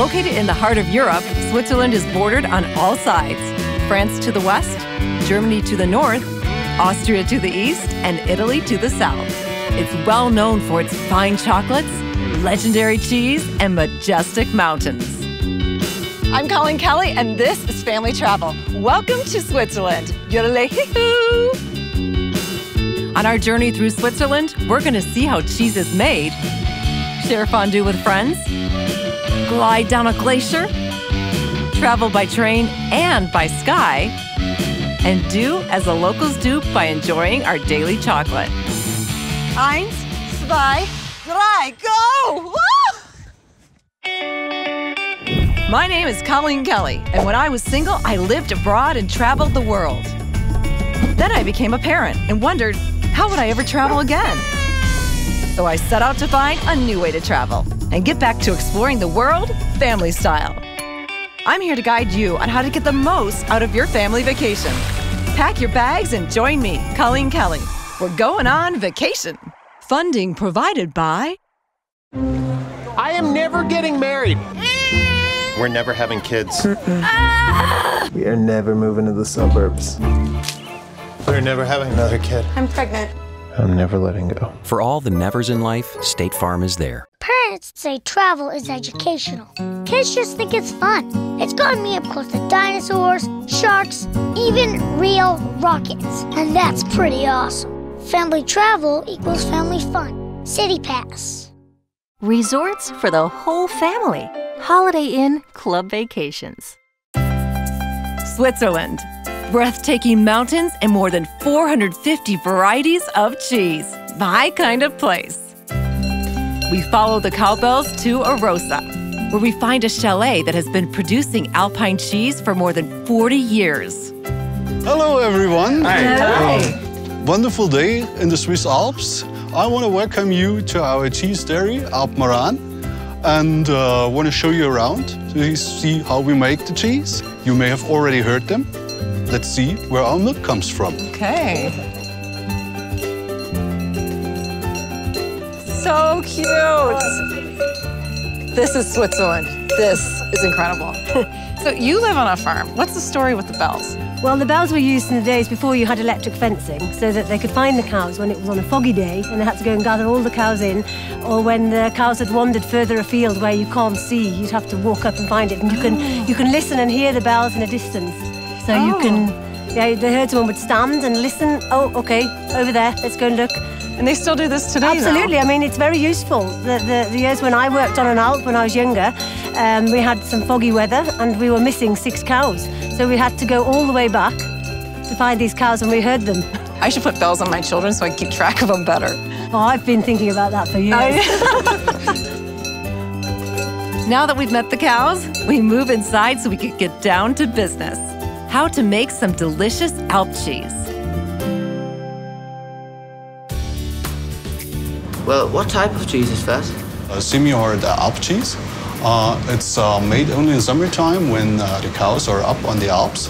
Located in the heart of Europe, Switzerland is bordered on all sides. France to the west, Germany to the north, Austria to the east, and Italy to the south. It's well known for its fine chocolates, legendary cheese, and majestic mountains. I'm Colleen Kelly, and this is Family Travel. Welcome to Switzerland. On our journey through Switzerland, we're going to see how cheese is made, share fondue with friends, glide down a glacier, travel by train and by sky, and do as the locals do by enjoying our daily chocolate. 1, 2, 3, go! Woo! My name is Colleen Kelly, and when I was single, I lived abroad and traveled the world. Then I became a parent and wondered, how would I ever travel again? So I set out to find a new way to travel and get back to exploring the world family style. I'm here to guide you on how to get the most out of your family vacation. Pack your bags and join me, Colleen Kelly. We're going on vacation. Funding provided by... I am never getting married. We're never having kids. We are never moving to the suburbs. We're never having another kid. I'm pregnant. I'm never letting go. For all the nevers in life, State Farm is there. Parents say travel is educational. Kids just think it's fun. It's gotten me up close to dinosaurs, sharks, even real rockets. And that's pretty awesome. Family travel equals family fun. City Pass. Resorts for the whole family. Holiday Inn Club Vacations. Switzerland. Breathtaking mountains and more than 450 varieties of cheese. My kind of place. We follow the cowbells to Arosa, where we find a chalet that has been producing alpine cheese for more than 40 years. Hello, everyone. Hi. Hi. Wonderful day in the Swiss Alps. I want to welcome you to our cheese dairy, Alp Maran, and want to show you around to see how we make the cheese. You may have already heard them. Let's see where our milk comes from. Okay. So cute. This is Switzerland. This is incredible. So you live on a farm. What's the story with the bells? Well, the bells were used in the days before you had electric fencing so that they could find the cows when it was on a foggy day and they had to go and gather all the cows in, or when the cows had wandered further afield where you can't see, you'd have to walk up and find it. And you can listen and hear the bells in a distance. So you can, yeah, the herdsman would stand and listen. Oh, okay, over there, let's go and look. And they still do this today? Absolutely, though. I mean, it's very useful. The years when I worked on an Alp when I was younger, we had some foggy weather and we were missing 6 cows. So we had to go all the way back to find these cows and we heard them. I should put bells on my children so I keep track of them better. Oh, I've been thinking about that for years. Now that we've met the cows, we move inside so we could get down to business. How to make some delicious Alp cheese. Well, what type of cheese is that? Semi-hard Alp cheese. It's made only in summertime when the cows are up on the Alps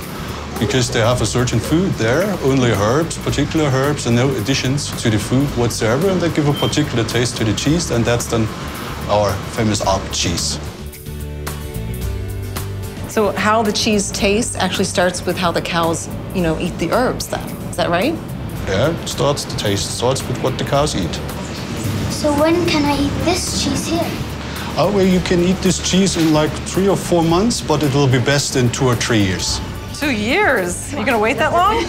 because they have a certain food there, only herbs, particular herbs, and no additions to the food whatsoever, and they give a particular taste to the cheese, and that's then our famous Alp cheese. So how the cheese tastes actually starts with how the cows, you know, eat the herbs then. Is that right? Yeah, it starts, the taste starts with what the cows eat. So when can I eat this cheese here? Oh, well, you can eat this cheese in like 3 or 4 months, but it will be best in 2 or 3 years. 2 years? You're gonna wait that long?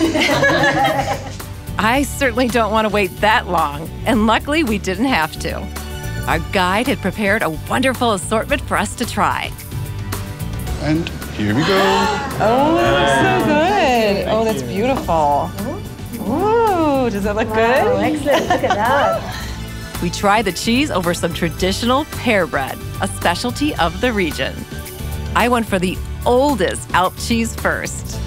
I certainly don't want to wait that long, and luckily we didn't have to. Our guide had prepared a wonderful assortment for us to try. And here we go. Oh, it looks so good. Oh, that's beautiful. Ooh, does that look good? Oh, excellent, look at that. We try the cheese over some traditional pear bread, a specialty of the region. I went for the oldest Alp cheese first.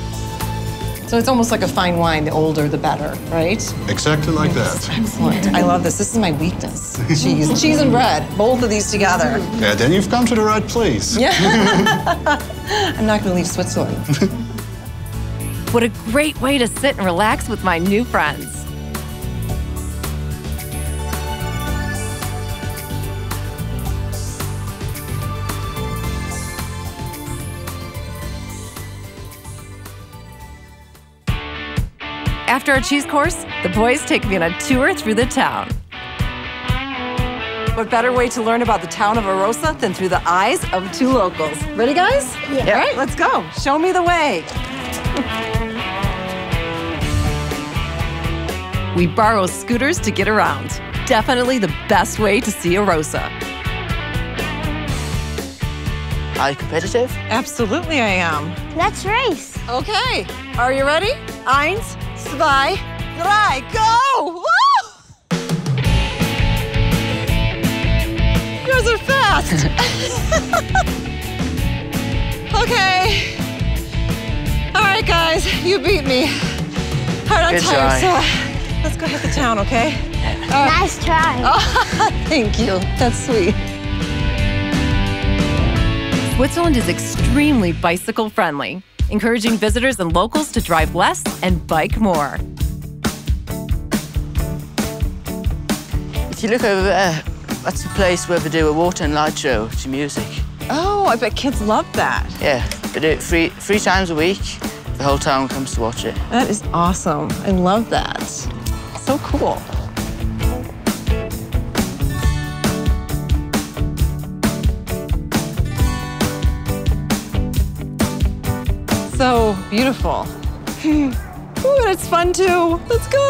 So it's almost like a fine wine, the older the better, right? Exactly like that. Excellent. I love this. This is my weakness, cheese. Cheese and bread, both of these together. Yeah, then you've come to the right place. Yeah. I'm not going to leave Switzerland. What a great way to sit and relax with my new friends. After a cheese course, the boys take me on a tour through the town. What better way to learn about the town of Arosa than through the eyes of two locals? Ready, guys? Yeah. All right, let's go. Show me the way. We borrow scooters to get around. Definitely the best way to see Arosa. Are you competitive? Absolutely, I am. Let's race. Okay. Are you ready? 1, 2, 3, go! Woo! Yours are fast. Okay. All right, guys, you beat me. Hard on good tire, try. So let's go hit the town, okay? Nice try. Oh, thank you. That's sweet. Switzerland is extremely bicycle friendly, encouraging visitors and locals to drive less and bike more. If you look over there, that's the place where they do a water and light show to music. Oh, I bet kids love that. Yeah, they do it three times a week. The whole town comes to watch it. That is awesome. I love that. So cool. So beautiful. Ooh, and it's fun too. Let's go.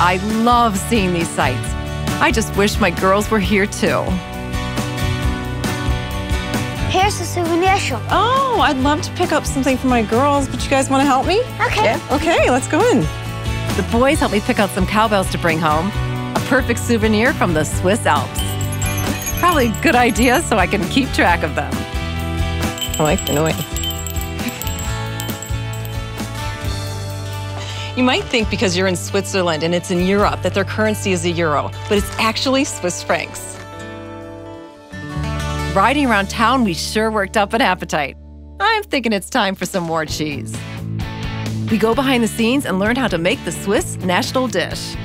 I love seeing these sights. I just wish my girls were here too. Here's a souvenir shop. Oh, I'd love to pick up something for my girls, but you guys want to help me? Okay. Yeah. Okay, let's go in. The boys helped me pick out some cowbells to bring home. A perfect souvenir from the Swiss Alps. Probably a good idea so I can keep track of them. I like the noise. You might think because you're in Switzerland and it's in Europe that their currency is a euro, but it's actually Swiss francs. Riding around town, we sure worked up an appetite. I'm thinking it's time for some more cheese. We go behind the scenes and learn how to make the Swiss national dish.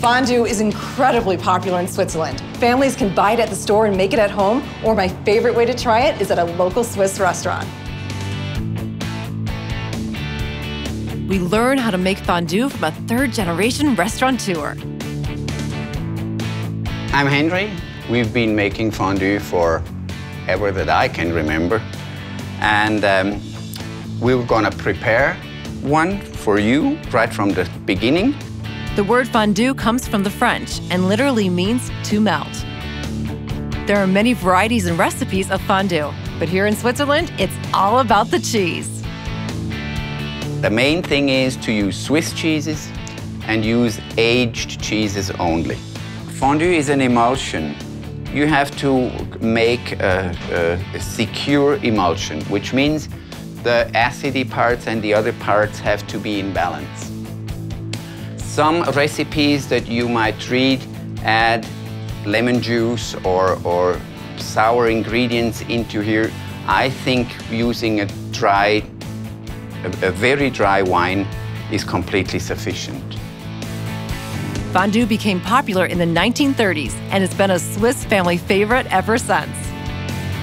Fondue is incredibly popular in Switzerland. Families can buy it at the store and make it at home, or my favorite way to try it is at a local Swiss restaurant. We learn how to make fondue from a third-generation restaurateur. I'm Henry. We've been making fondue for ever that I can remember. And we were going to prepare one for you right from the beginning. The word fondue comes from the French and literally means to melt. There are many varieties and recipes of fondue, but here in Switzerland, it's all about the cheese. The main thing is to use Swiss cheeses and use aged cheeses only. Fondue is an emulsion. You have to make a secure emulsion, which means the acidy parts and the other parts have to be in balance. Some recipes that you might read add lemon juice or sour ingredients into here. I think using a very dry wine is completely sufficient. Fondue became popular in the 1930s and has been a Swiss family favorite ever since.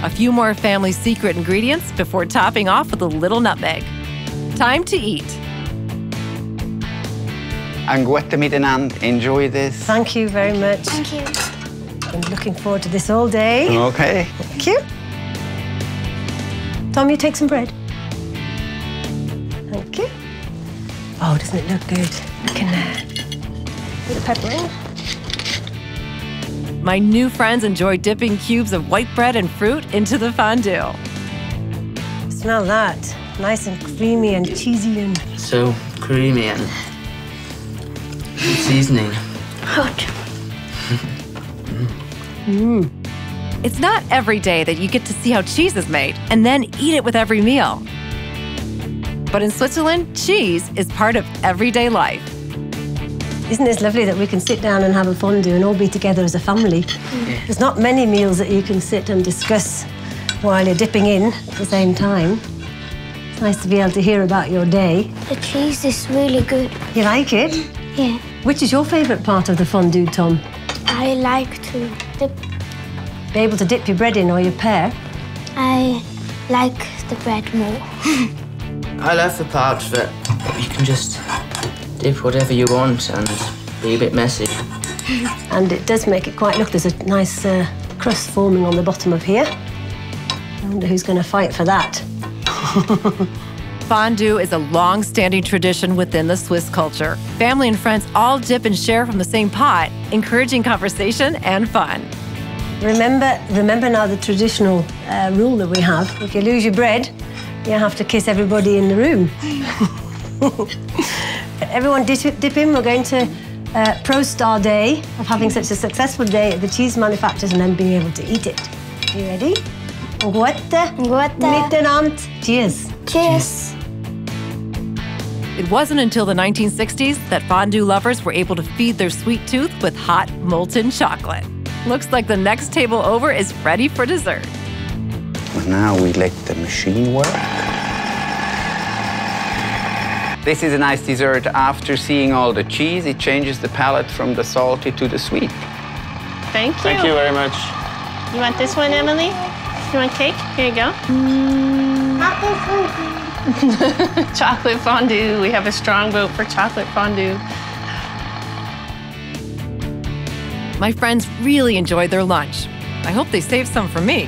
A few more family secret ingredients before topping off with a little nutmeg. Time to eat. Ein guter Miteinander. Enjoy this. Thank you very much. Thank you. I'm looking forward to this all day. Okay. Thank you. Tom, you take some bread. Thank you. Oh, doesn't it look good? Look in there. Put the pepper in. My new friends enjoy dipping cubes of white bread and fruit into the fondue. Smell that. Nice and creamy and cheesy and... So creamy and seasoning. Hot. Mm. It's not every day that you get to see how cheese is made and then eat it with every meal. But in Switzerland, cheese is part of everyday life. Isn't this lovely that we can sit down and have a fondue and all be together as a family? Mm. There's not many meals that you can sit and discuss while you're dipping in at the same time. It's nice to be able to hear about your day. The cheese is really good. You like it? Yeah. Which is your favourite part of the fondue, Tom? I like to dip. Be able to dip your bread in or your pear? I like the bread more. I love the parks that you can just do whatever you want and be a bit messy. And it does make it quite, look, there's a nice crust forming on the bottom of here. I wonder who's going to fight for that. Fondue is a long-standing tradition within the Swiss culture. Family and friends all dip and share from the same pot, encouraging conversation and fun. Remember now the traditional rule that we have. If you lose your bread, you have to kiss everybody in the room. Everyone dip in. We're going to prost our day of having such a successful day at the cheese manufacturers and then being able to eat it. Are you ready? Guete. Guete. Cheers. Cheers. It wasn't until the 1960s that fondue lovers were able to feed their sweet tooth with hot, molten chocolate. Looks like the next table over is ready for dessert. Well, now we let the machine work. This is a nice dessert. After seeing all the cheese, it changes the palate from the salty to the sweet. Thank you. Thank you very much. You want this one, Emily? You want cake? Here you go. Chocolate fondue. Chocolate fondue. We have a strong vote for chocolate fondue. My friends really enjoyed their lunch. I hope they saved some for me.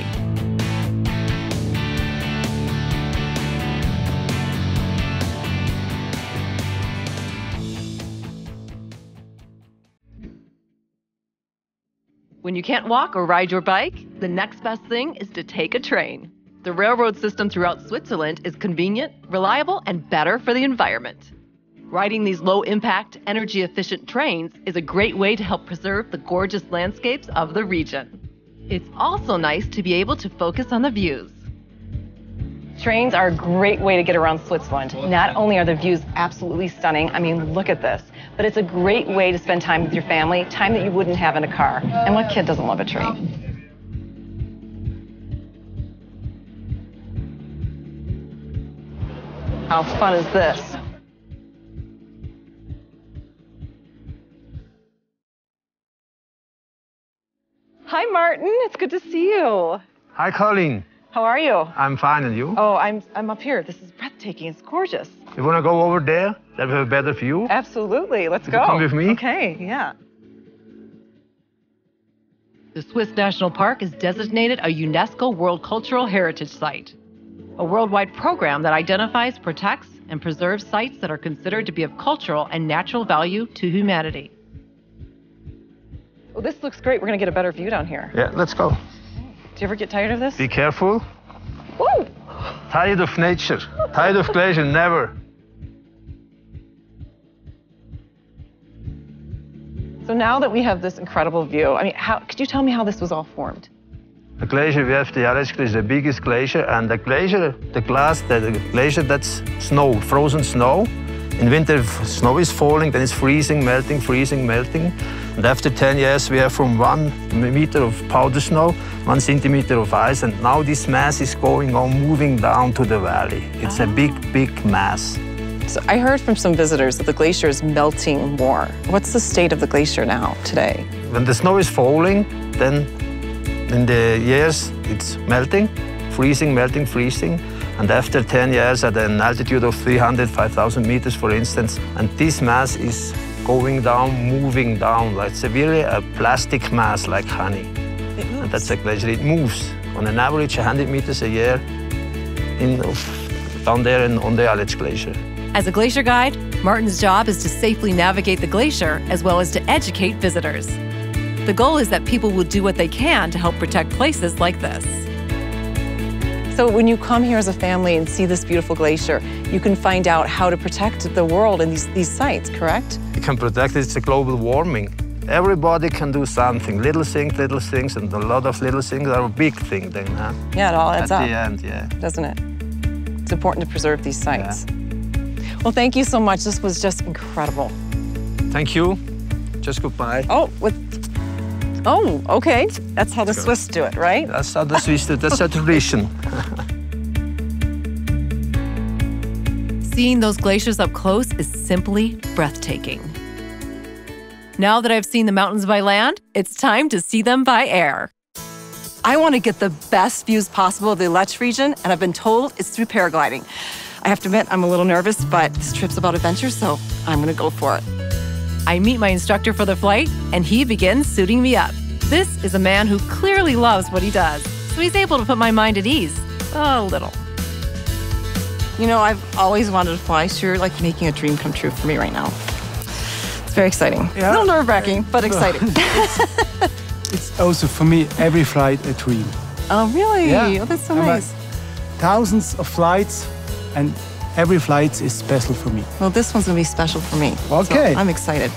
When you can't walk or ride your bike, the next best thing is to take a train. The railroad system throughout Switzerland is convenient, reliable, and better for the environment. Riding these low-impact, energy-efficient trains is a great way to help preserve the gorgeous landscapes of the region. It's also nice to be able to focus on the views. Trains are a great way to get around Switzerland. Not only are the views absolutely stunning, I mean, look at this, but it's a great way to spend time with your family, time that you wouldn't have in a car. And what kid doesn't love a train? How fun is this? Hi, Martin. It's good to see you. Hi, Colleen. How are you? I'm fine, and you? Oh, I'm up here. This is breathtaking. It's gorgeous. You want to go over there? That we have a better view? Absolutely. Let's go. Come with me? Okay, yeah. The Swiss National Park is designated a UNESCO World Cultural Heritage Site. A worldwide program that identifies, protects, and preserves sites that are considered to be of cultural and natural value to humanity. Well, this looks great. We're going to get a better view down here. Yeah, let's go. Do you ever get tired of this? Be careful. Woo! Tired of nature. Tired of glacier, never. So now that we have this incredible view, I mean, could you tell me how this was all formed? The glacier we have, the Aletschka, is the biggest glacier, and the glacier, that's snow, frozen snow. In winter, snow is falling, then it's freezing, melting. And after 10 years, we have from 1 meter of powder snow, 1 centimeter of ice, and now this mass is going on, moving down to the valley. It's a big, big mass. So I heard from some visitors that the glacier is melting more. What's the state of the glacier now, today? When the snow is falling, then in the years, it's melting, freezing, freezing. And after 10 years, at an altitude of 300, 5,000 meters, for instance, and this mass is going down, moving down. Like, it's really a plastic mass, like honey. It moves. And that's a glacier. It moves on an average 100 meters a year down there on the Aletsch Glacier. As a glacier guide, Martin's job is to safely navigate the glacier as well as to educate visitors. The goal is that people will do what they can to help protect places like this. So when you come here as a family and see this beautiful glacier, you can find out how to protect the world and these sites, correct? You can protect it. It's a global warming. Everybody can do something. Little things, and a lot of little things are a big thing then, huh? Yeah, it all adds up. At the end, yeah. Doesn't it? It's important to preserve these sites. Yeah. Well, thank you so much. This was just incredible. Thank you. Just goodbye. Oh, Oh, okay. That's how the Swiss do it, right? That's how the Swiss do it. That's a tradition. Seeing those glaciers up close is simply breathtaking. Now that I've seen the mountains by land, it's time to see them by air. I want to get the best views possible of the Aletsch region, and I've been told it's through paragliding. I have to admit, I'm a little nervous, but this trip's about adventure, so I'm going to go for it. I meet my instructor for the flight, and he begins suiting me up. This is a man who clearly loves what he does, so he's able to put my mind at ease. A little. You know, I've always wanted to fly, so you're like making a dream come true for me right now. It's very exciting. Yeah. A little nerve-wracking, but exciting. It's also, for me, every flight a dream. Oh, really? Yeah. Oh, that's so nice. Thousands of flights, and every flight is special for me. Well, this one's going to be special for me. Okay. So I'm excited.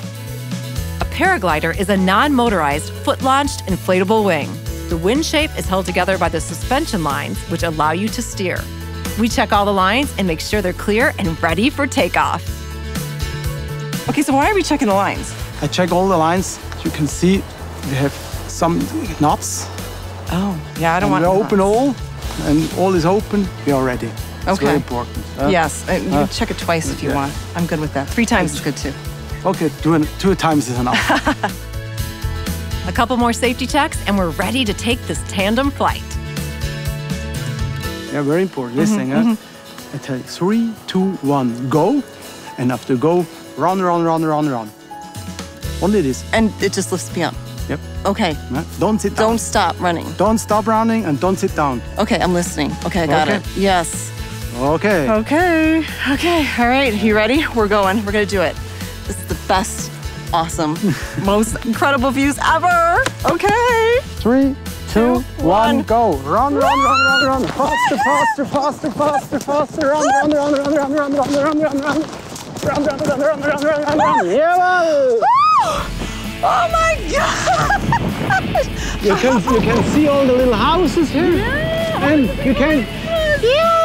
A paraglider is a non-motorized, foot-launched inflatable wing. The wing shape is held together by the suspension lines, which allow you to steer. We check all the lines and make sure they're clear and ready for takeoff. Okay, so why are we checking the lines? I check all the lines. You can see we have some knots. Oh, yeah, I don't want knots. We open all, and all is open. We are ready. Okay. It's very important. Yes, you can check it twice if you want. I'm good with that. 3 times is good too. Okay, two times is enough. A couple more safety checks, and we're ready to take this tandem flight. Yeah, very important. Listen, I tell you, 3, 2, 1, go. And after go, run, run, run, run, run. Only this. And it just lifts me up. Yep. Okay. Don't sit down. Don't stop running. Don't stop running, and don't sit down. Okay, I'm listening. Okay, I got it. Yes. Okay. Okay. Okay. All right. You ready? We're going. We're gonna do it. This is the best. Awesome. Most incredible views ever. Okay. 3, 2, 1, go. Run, run, run, run, run. Faster, faster, faster, faster, faster. Run, run, run, run, run, run, run, run, run. Run, run, run, run, run, run, run. Yeah. Oh my gosh. You can see all the little houses here. Yeah. And you can. Yeah.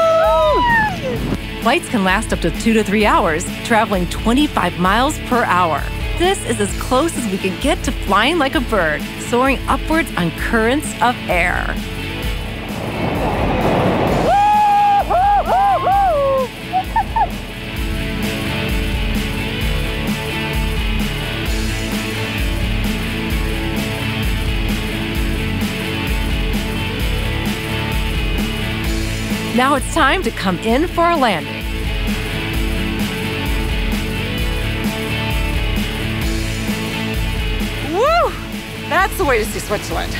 Flights can last up to 2 to 3 hours, traveling 25 miles per hour. This is as close as we can get to flying like a bird, soaring upwards on currents of air. Now it's time to come in for a landing. That's the way to see Switzerland,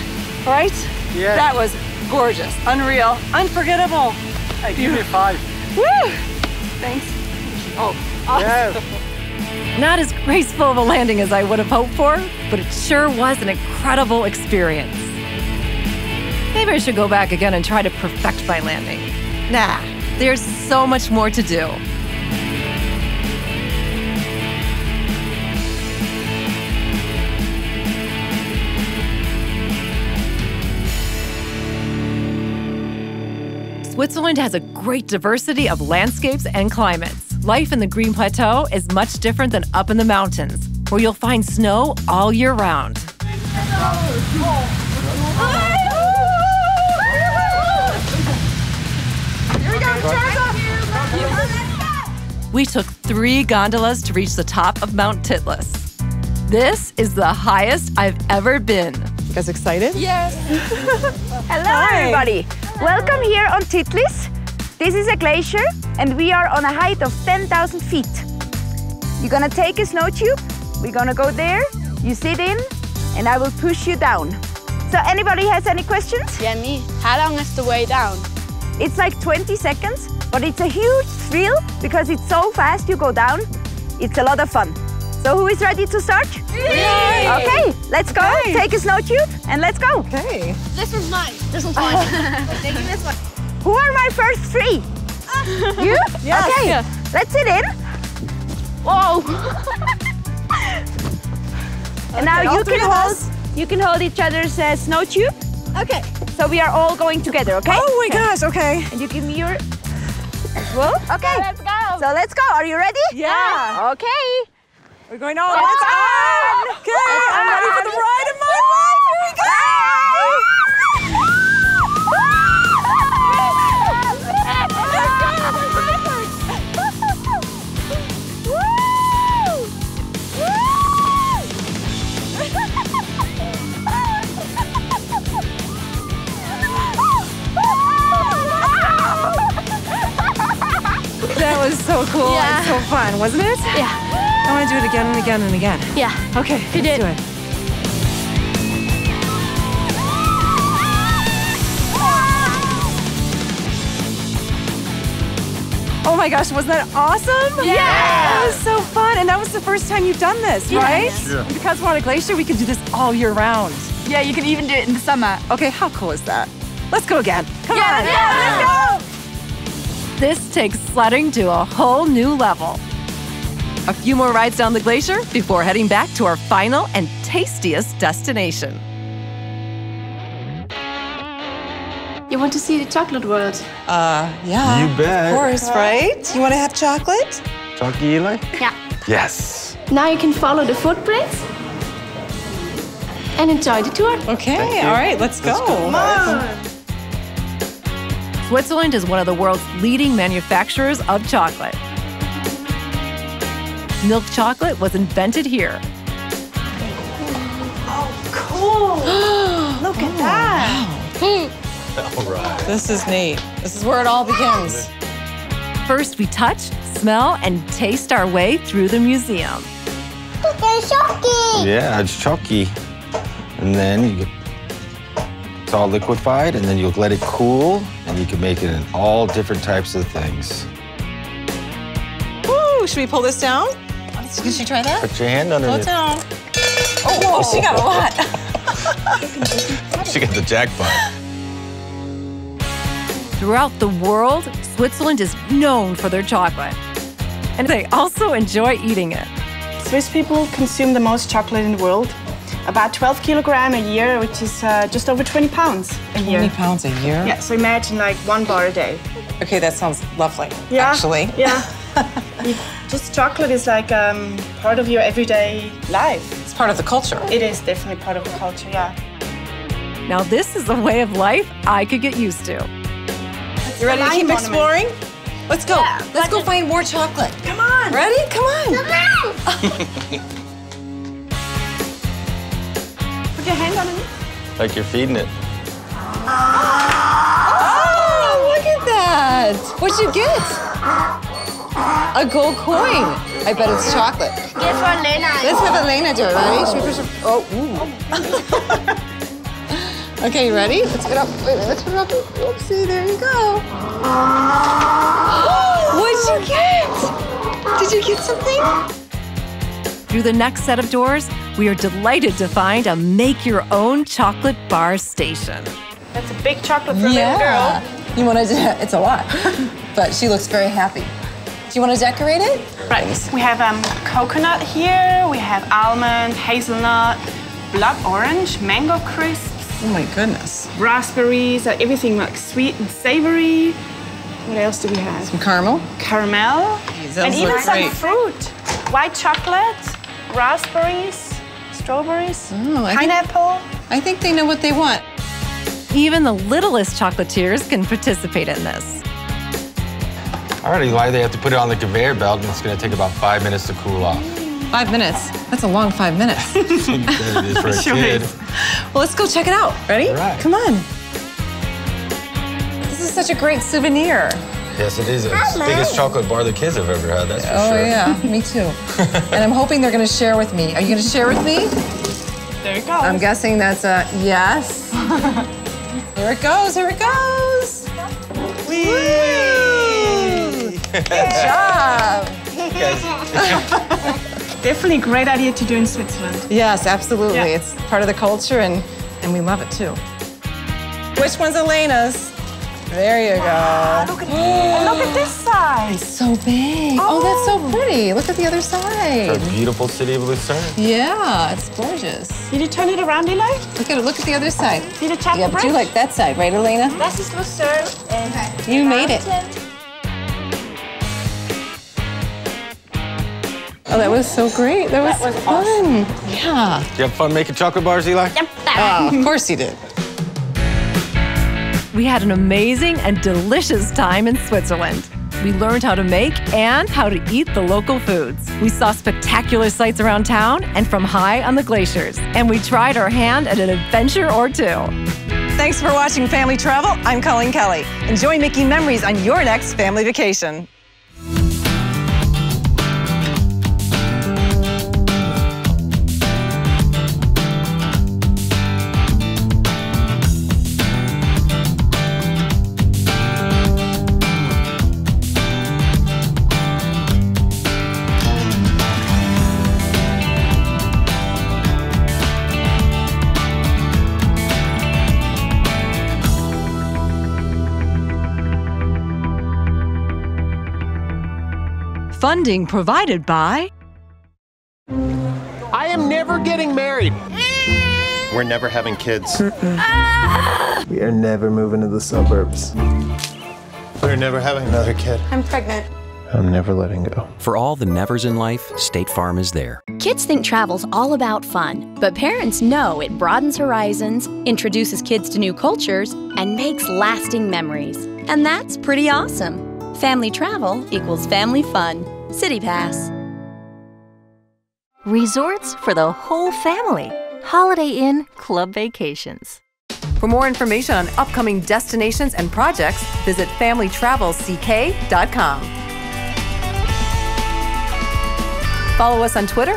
right? Yeah. That was gorgeous, unreal, unforgettable. I give you 5. Woo! Thanks. Oh, awesome. Yeah. Not as graceful of a landing as I would have hoped for, but it sure was an incredible experience. Maybe I should go back again and try to perfect my landing. Nah, there's so much more to do. Switzerland has a great diversity of landscapes and climates. Life in the Green Plateau is much different than up in the mountains, where you'll find snow all year round. We took 3 gondolas to reach the top of Mount Titlis. This is the highest I've ever been. You guys excited? Yes. Hello, everybody. Welcome here on Titlis. This is a glacier, and we are on a height of 10,000 feet. You're gonna take a snow tube, we're gonna go there, you sit in, and I will push you down. So anybody has any questions? Yeah, me. How long is the way down? It's like 20 seconds, but it's a huge thrill because it's so fast you go down. It's a lot of fun. So who is ready to start? Yay! Okay, let's go. Okay. Take a snow tube and let's go. Okay. This one's mine. This one's mine. I'm taking this one. Who are my first 3? You? Yes. Okay. Yeah. Let's sit in. Whoa. And okay, now you can hold each other's snow tube. Okay. So we are all going together. Okay. Oh my gosh. Okay. And you give me your. Well. Okay. So let's go. So let's go. Are you ready? Yeah. Okay. We're going on. It's on! Okay, I'm ready for the ride of my life. Here we go! so cool and so fun, wasn't it? Yeah. I want to do it again and again and again. Yeah. Okay, let's do it. Oh my gosh, wasn't that awesome? Yeah! That was so fun, and that was the first time you've done this, right? Yeah. Because we're on a glacier, we can do this all year round. Yeah, you can even do it in the summer. Okay, how cool is that? Let's go again. Come on! Yeah, let's go! This takes sledding to a whole new level. A few more rides down the glacier before heading back to our final and tastiest destination. You want to see the chocolate world? Yeah. You bet. Of course, right? You want to have chocolate? Chocolate? Yeah. Yes. Now you can follow the footprints and enjoy the tour. Okay, all right, let's go. Come on. Switzerland is one of the world's leading manufacturers of chocolate. Milk chocolate was invented here. Oh, cool. Look at that. Wow. All right. This is neat. This is where it all begins. First, we touch, smell, and taste our way through the museum. Look, it's chalky. Yeah, it's chalky. And then you get, it's all liquefied, and then you'll let it cool, and you can make it in all different types of things. Woo! Should we pull this down? Can she try that? Put your hand under it. Pull it down. Oh, whoa, she got a lot. She got the jackpot. Throughout the world, Switzerland is known for their chocolate. And they also enjoy eating it. Swiss people consume the most chocolate in the world. About 12 kilograms a year, which is just over 20 pounds a year. 20 pounds a year? Yeah, so imagine like one bar a day. Okay, that sounds lovely, actually. Yeah. Just chocolate is like part of your everyday life. It's part of the culture. It is definitely part of the culture, yeah. Now this is a way of life I could get used to. You ready to keep exploring? Let's go. Yeah, let's go find more chocolate. Come on. Ready? Come on. Come on. Put your hand on it. Like you're feeding it. Oh, look at that. What'd you get? A gold coin. I bet it's chocolate. Get for Elena. Let's have Elena do it. Ready? Should we push her? Oh, ooh. Okay, you ready? Let's get up. Wait, let's put it up. Oopsie, there you go. What'd you get? Did you get something? Through the next set of doors, we are delighted to find a make-your-own chocolate bar station. That's a big chocolate for a little girl. You want to? It's a lot, but she looks very happy. Do you want to decorate it? Right. Thanks. We have coconut here. We have almond, hazelnut, blood orange, mango crisp. Oh my goodness. Raspberries, everything like sweet and savory. What else do we have? Some caramel. Caramel. Jeez, and even some fruit. White chocolate, raspberries, strawberries, pineapple. I think they know what they want. Even the littlest chocolatiers can participate in this. All right, Eli, they have to put it on the conveyor belt, and it's going to take about 5 minutes to cool off. 5 minutes. That's a long 5 minutes. That is for a kid. Well, let's go check it out. Ready? All right. Come on. This is such a great souvenir. Yes, it is. It's the biggest chocolate bar the kids have ever had, that's for sure. Oh, yeah. Me too. And I'm hoping they're going to share with me. Are you going to share with me? There it goes. I'm guessing that's a yes. Here it goes. Here it goes. Whee! Good job. Definitely a great idea to do in Switzerland. Yes, absolutely. Yeah. It's part of the culture, and we love it too. Which one's Elena's? There you go. Look at, and look at this side. It's so big. Oh, that's so pretty. Look at the other side. It's our beautiful city of Lucerne. Yeah, it's gorgeous. Did you turn it around, Eli? Look at it. Look at the other side. Did you tap the bridge? You like that side, right, Elena? This is Lucerne. Okay. You made it. Oh, that was so great. That was fun. Awesome. Yeah. Did you have fun making chocolate bars, Eli? Yep. Of course you did. We had an amazing and delicious time in Switzerland. We learned how to make and how to eat the local foods. We saw spectacular sights around town and from high on the glaciers. And we tried our hand at an adventure or two. Thanks for watching Family Travel. I'm Colleen Kelly. Enjoy making memories on your next family vacation. Funding provided by... I am never getting married. We're never having kids. We are never moving to the suburbs. We're never having another kid. I'm pregnant. I'm never letting go. For all the nevers in life, State Farm is there. Kids think travel's all about fun, but parents know it broadens horizons, introduces kids to new cultures, and makes lasting memories. And that's pretty awesome. Family travel equals family fun. City Pass. Resorts for the whole family. Holiday Inn Club Vacations. For more information on upcoming destinations and projects, visit FamilyTravelCK.com. Follow us on Twitter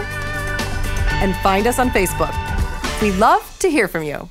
and find us on Facebook. We love to hear from you.